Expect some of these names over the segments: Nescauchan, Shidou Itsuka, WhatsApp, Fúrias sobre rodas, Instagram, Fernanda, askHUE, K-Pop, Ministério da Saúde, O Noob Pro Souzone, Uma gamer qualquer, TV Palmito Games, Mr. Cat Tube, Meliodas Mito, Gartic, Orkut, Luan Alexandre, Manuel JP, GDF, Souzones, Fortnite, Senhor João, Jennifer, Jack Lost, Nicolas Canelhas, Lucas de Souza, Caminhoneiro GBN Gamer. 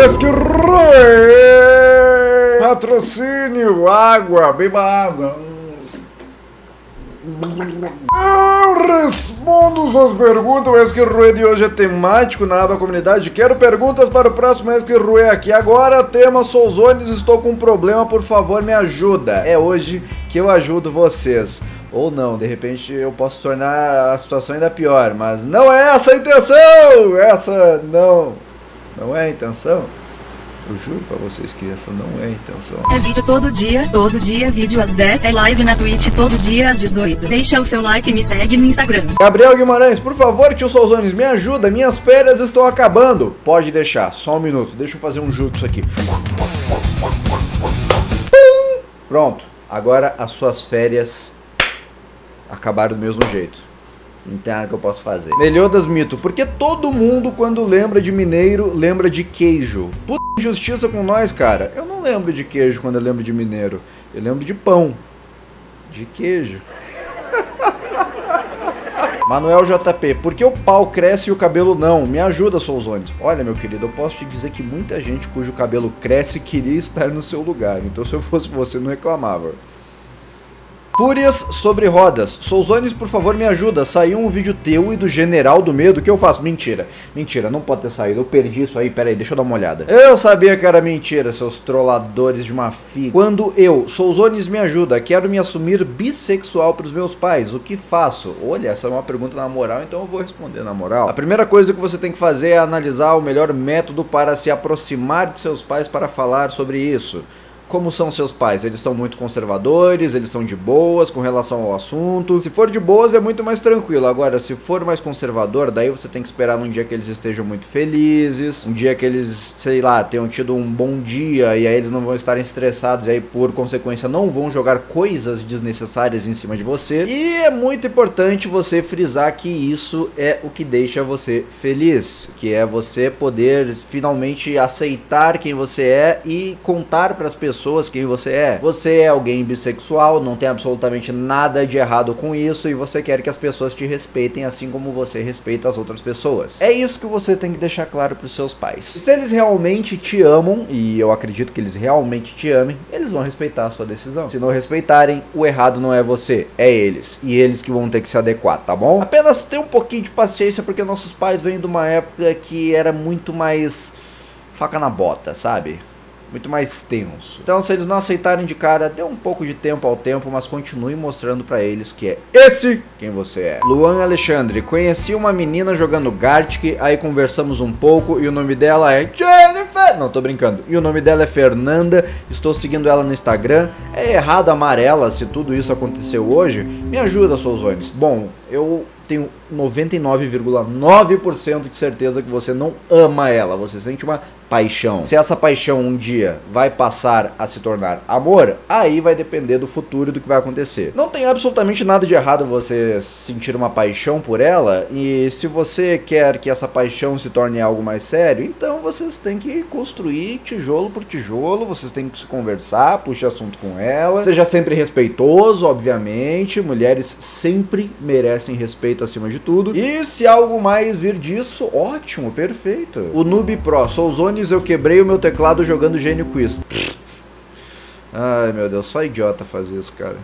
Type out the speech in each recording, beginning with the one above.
Esquerro! Patrocínio! Água! Beba água! Eu respondo suas perguntas. O askHUE de hoje é temático na aba comunidade. Quero perguntas para o próximo askHUE aqui. Agora, tema Souzones. Estou com um problema, por favor, me ajuda. É hoje que eu ajudo vocês. Ou não, de repente eu posso tornar a situação ainda pior. Mas não é essa a intenção! Essa não é a intenção. Eu juro pra vocês que essa não é a intenção. É vídeo todo dia, vídeo às 10. É live na Twitch todo dia às 18. Deixa o seu like e me segue no Instagram. Gabriel Guimarães, por favor, tio Souzones, me ajuda. Minhas férias estão acabando. Pode deixar, só um minuto. Deixa eu fazer um jutsu aqui. Pronto, agora as suas férias acabaram do mesmo jeito. Não tem nada que eu posso fazer. Meliodas Mito, porque todo mundo quando lembra de mineiro, lembra de queijo. Puta injustiça com nós, cara. Eu não lembro de queijo quando eu lembro de mineiro. Eu lembro de pão. De queijo. Manuel JP, por que o pau cresce e o cabelo não? Me ajuda, Souzones. Olha, meu querido, eu posso te dizer que muita gente cujo cabelo cresce queria estar no seu lugar. Então se eu fosse você, não reclamava. Fúrias sobre rodas. Souzones, por favor, me ajuda. Saiu um vídeo teu e do General do Medo. O que eu faço? Mentira. Mentira, não pode ter saído. Eu perdi isso aí. Pera aí, deixa eu dar uma olhada. Eu sabia que era mentira, seus trolladores de uma figa. Quando eu, Souzones, me ajuda. Quero me assumir bissexual pros meus pais. O que faço? Olha, essa é uma pergunta na moral, então eu vou responder na moral. A primeira coisa que você tem que fazer é analisar o melhor método para se aproximar de seus pais para falar sobre isso. Como são seus pais? Eles são muito conservadores, eles são de boas com relação ao assunto. Se for de boas é muito mais tranquilo. Agora, se for mais conservador, daí você tem que esperar um dia que eles estejam muito felizes, um dia que eles, sei lá, tenham tido um bom dia e aí eles não vão estar estressados e aí, por consequência, não vão jogar coisas desnecessárias em cima de você. E é muito importante você frisar que isso é o que deixa você feliz, que é você poder finalmente aceitar quem você é e contar para as pessoas quem você é. Você é alguém bissexual, não tem absolutamente nada de errado com isso e você quer que as pessoas te respeitem assim como você respeita as outras pessoas. É isso que você tem que deixar claro pros seus pais. E se eles realmente te amam, e eu acredito que eles realmente te amem, eles vão respeitar a sua decisão. Se não respeitarem, o errado não é você, é eles. E eles que vão ter que se adequar, tá bom? Apenas tenha um pouquinho de paciência porque nossos pais vêm de uma época que era muito mais faca na bota, sabe? Muito mais tenso. Então, se eles não aceitarem de cara, dê um pouco de tempo ao tempo, mas continue mostrando pra eles que é esse quem você é. Luan Alexandre, conheci uma menina jogando Gartic, aí conversamos um pouco e o nome dela é Jennifer. Não, tô brincando. E o nome dela é Fernanda, estou seguindo ela no Instagram. É errado amar ela se tudo isso aconteceu hoje? Me ajuda, Souzones. Bom, eu tenho 99,9% de certeza que você não ama ela, você sente uma paixão. Se essa paixão um dia vai passar a se tornar amor, aí vai depender do futuro e do que vai acontecer. Não tem absolutamente nada de errado você sentir uma paixão por ela, e se você quer que essa paixão se torne algo mais sério, então vocês têm que construir tijolo por tijolo, vocês têm que se conversar, puxar assunto com ela, seja sempre respeitoso, obviamente, mulheres sempre merecem respeito acima de tudo, e se algo mais vir disso, ótimo, perfeito. O Noob Pro Souzone, eu quebrei o meu teclado jogando Gênio Quiz. Ai meu Deus, só idiota fazer isso, cara.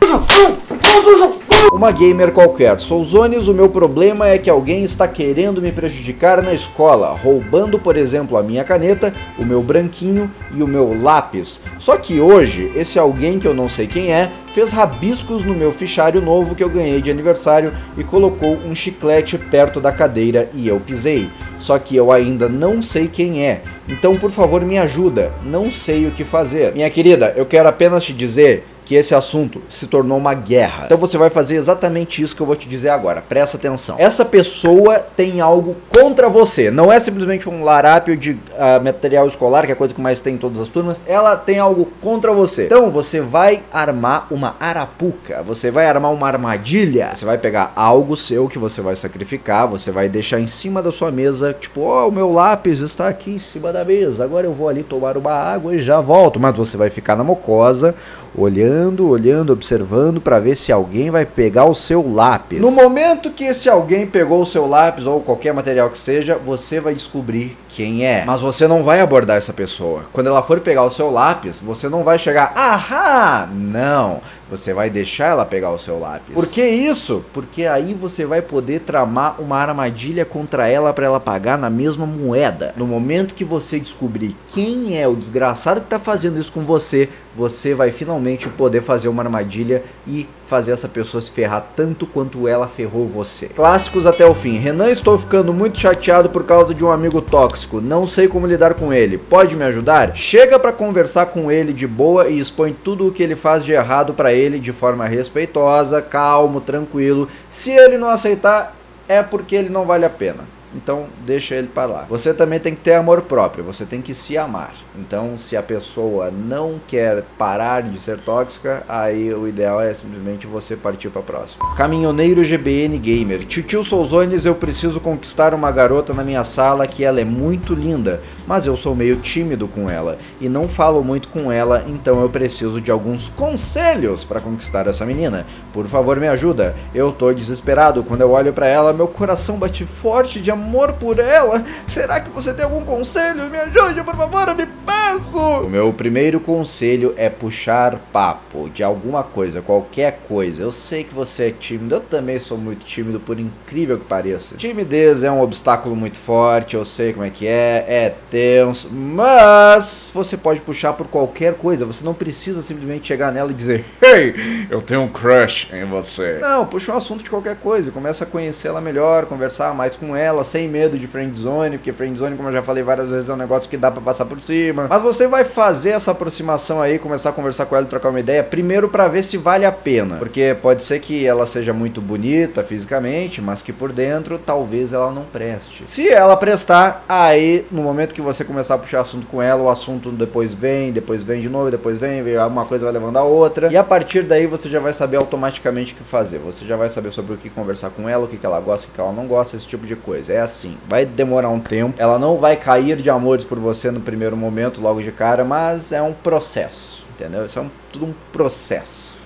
Uma gamer qualquer. Souzones, o meu problema é que alguém está querendo me prejudicar na escola, roubando, por exemplo, a minha caneta, o meu branquinho e o meu lápis. Só que hoje, esse alguém que eu não sei quem é, fez rabiscos no meu fichário novo que eu ganhei de aniversário e colocou um chiclete perto da cadeira e eu pisei. Só que eu ainda não sei quem é. Então, por favor, me ajuda. Não sei o que fazer. Minha querida, eu quero apenas te dizer que esse assunto se tornou uma guerra. Então você vai fazer exatamente isso que eu vou te dizer agora. Presta atenção. Essa pessoa tem algo contra você. Não é simplesmente um larápio de material escolar, que é a coisa que mais tem em todas as turmas. Ela tem algo contra você. Então você vai armar uma arapuca. Você vai armar uma armadilha. Você vai pegar algo seu que você vai sacrificar. Você vai deixar em cima da sua mesa. Tipo, ó, o meu lápis está aqui em cima da mesa. Agora eu vou ali tomar uma água e já volto. Mas você vai ficar na mocosa, olhando olhando, observando para ver se alguém vai pegar o seu lápis. No momento que esse alguém pegou o seu lápis ou qualquer material que seja, você vai descobrir quem é. Mas você não vai abordar essa pessoa. Quando ela for pegar o seu lápis, você não vai chegar, ahá, não. Você vai deixar ela pegar o seu lápis. Por que isso? Porque aí você vai poder tramar uma armadilha contra ela para ela pagar na mesma moeda. No momento que você descobrir quem é o desgraçado que tá fazendo isso com você, você vai finalmente poder fazer uma armadilha e fazer essa pessoa se ferrar tanto quanto ela ferrou você. Clássicos até o fim. Renan, estou ficando muito chateado por causa de um amigo tóxico. Não sei como lidar com ele. Pode me ajudar? Chega pra conversar com ele de boa e expõe tudo o que ele faz de errado pra ele de forma respeitosa, calmo, tranquilo. Se ele não aceitar, é porque ele não vale a pena. Então deixa ele para lá. Você também tem que ter amor próprio, você tem que se amar. Então se a pessoa não quer parar de ser tóxica, aí o ideal é simplesmente você partir para a próxima. Caminhoneiro GBN Gamer. Titio Souzones, eu preciso conquistar uma garota na minha sala que ela é muito linda, mas eu sou meio tímido com ela e não falo muito com ela, então eu preciso de alguns conselhos para conquistar essa menina. Por favor, me ajuda. Eu tô desesperado, quando eu olho para ela, meu coração bate forte de amor por ela. Será que você tem algum conselho? Me ajude, por favor, eu me peço. O meu primeiro conselho é puxar papo de alguma coisa, qualquer coisa. Eu sei que você é tímido, eu também sou muito tímido, por incrível que pareça. Timidez é um obstáculo muito forte, eu sei como é que é, é tenso, mas você pode puxar por qualquer coisa. Você não precisa simplesmente chegar nela e dizer, hey, eu tenho um crush em você. Não, puxa um assunto de qualquer coisa, começa a conhecê-la melhor, conversar mais com ela, sem medo de friendzone, porque friendzone, como eu já falei várias vezes, é um negócio que dá pra passar por cima. Mas você vai fazer essa aproximação aí, começar a conversar com ela e trocar uma ideia, primeiro pra ver se vale a pena. Porque pode ser que ela seja muito bonita fisicamente, mas que por dentro, talvez ela não preste. Se ela prestar, aí, no momento que você começar a puxar assunto com ela, o assunto depois vem de novo, depois vem, uma coisa vai levando a outra. E a partir daí, você já vai saber automaticamente o que fazer. Você já vai saber sobre o que conversar com ela, o que ela gosta, o que ela não gosta, esse tipo de coisa. É assim, vai demorar um tempo, ela não vai cair de amores por você no primeiro momento, logo de cara, mas é um processo, entendeu? Isso é tudo um processo.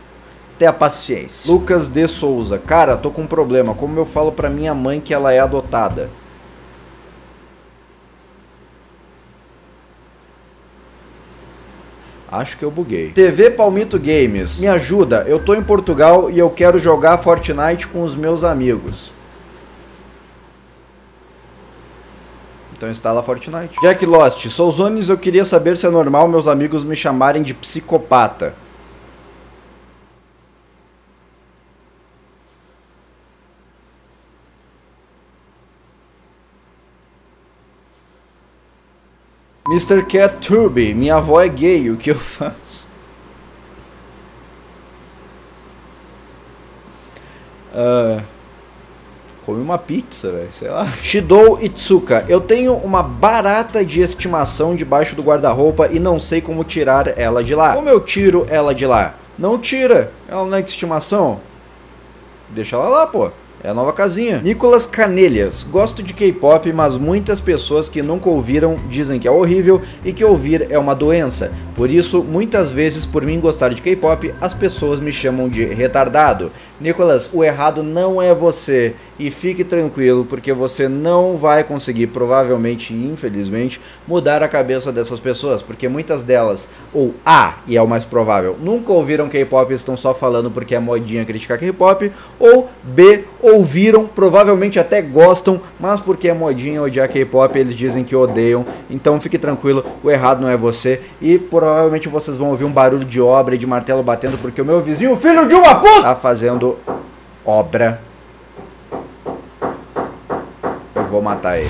Até a paciência. Lucas de Souza. Cara, tô com um problema, como eu falo pra minha mãe que ela é adotada? Acho que eu buguei. TV Palmito Games. Me ajuda, eu tô em Portugal e eu quero jogar Fortnite com os meus amigos. Então instala Fortnite. Jack Lost. Souzones, eu queria saber se é normal meus amigos me chamarem de psicopata. Mr. Cat Tube. Minha avó é gay, o que eu faço? Come uma pizza, velho, sei lá. Shidou Itsuka. Eu tenho uma barata de estimação debaixo do guarda-roupa e não sei como tirar ela de lá. Como eu tiro ela de lá? Não tira. Ela não é de estimação. Deixa ela lá, pô. É a nova casinha. Nicolas Canelhas. Gosto de K-Pop, mas muitas pessoas que nunca ouviram dizem que é horrível e que ouvir é uma doença. Por isso, muitas vezes, por mim gostar de K-Pop, as pessoas me chamam de retardado. Nicolas, o errado não é você. E fique tranquilo, porque você não vai conseguir, provavelmente e infelizmente, mudar a cabeça dessas pessoas. Porque muitas delas, ou e é o mais provável, nunca ouviram K-Pop e estão só falando porque é modinha criticar K-Pop. Ou B, ouviram, provavelmente até gostam, mas porque é modinha odiar K-pop, eles dizem que odeiam. Então fique tranquilo, o errado não é você. E provavelmente vocês vão ouvir um barulho de obra e de martelo batendo, porque o meu vizinho, filho de uma puta, tá fazendo obra. Eu vou matar ele.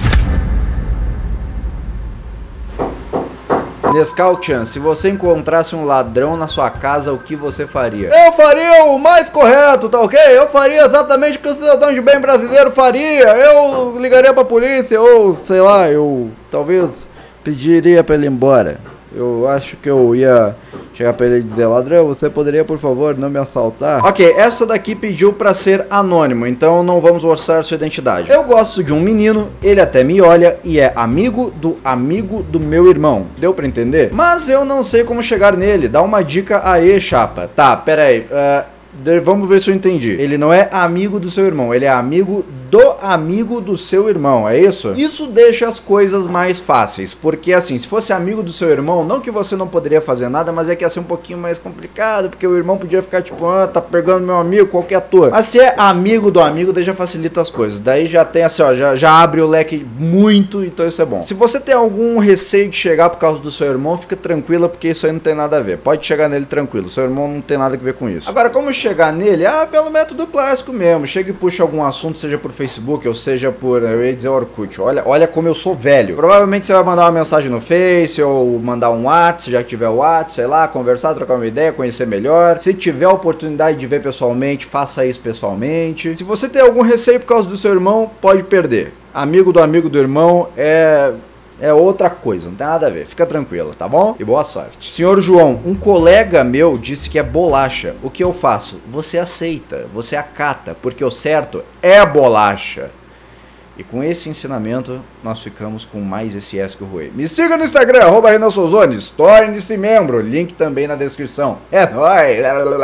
Nescauchan, se você encontrasse um ladrão na sua casa, o que você faria? Eu faria o mais correto, tá ok? Eu faria exatamente o que o cidadão de bem brasileiro faria. Eu ligaria pra polícia ou, sei lá, eu talvez pediria pra ele ir embora. Eu acho que eu ia chegar pra ele e dizer: ladrão, você poderia, por favor, não me assaltar? Ok, essa daqui pediu pra ser anônimo, então não vamos mostrar sua identidade. Eu gosto de um menino, ele até me olha e é amigo do meu irmão. Deu pra entender? Mas eu não sei como chegar nele, dá uma dica aí, chapa. Tá, pera aí, vamos ver se eu entendi. Ele não é amigo do seu irmão, ele é amigo do seu irmão, é isso? Isso deixa as coisas mais fáceis, porque assim, se fosse amigo do seu irmão, não que você não poderia fazer nada, mas é que ia ser um pouquinho mais complicado, porque o irmão podia ficar tipo, ah, tá pegando meu amigo, qualquer ator. Mas se é amigo do amigo, daí já facilita as coisas, daí já tem assim, ó, já abre o leque muito, então isso é bom. Se você tem algum receio de chegar por causa do seu irmão, fica tranquila, porque isso aí não tem nada a ver, pode chegar nele tranquilo, seu irmão não tem nada a ver com isso. Agora, como chegar nele? Ah, pelo método clássico mesmo, chega e puxa algum assunto, seja por Facebook, ou seja por, eu ia dizer Orkut. Olha como eu sou velho. Provavelmente você vai mandar uma mensagem no Face ou mandar um WhatsApp, se já tiver WhatsApp, sei lá, conversar, trocar uma ideia, conhecer melhor. Se tiver a oportunidade de ver pessoalmente, faça isso pessoalmente. Se você tem algum receio por causa do seu irmão, pode perder. Amigo do irmão é outra coisa, não tem nada a ver, fica tranquila, tá bom? E boa sorte. Senhor João, um colega meu disse que é bolacha. O que eu faço? Você aceita, você acata, porque o certo é bolacha. E com esse ensinamento, nós ficamos com mais esse askHUE. Me siga no Instagram, @RenanSouzones, torne-se membro, link também na descrição. É nóis!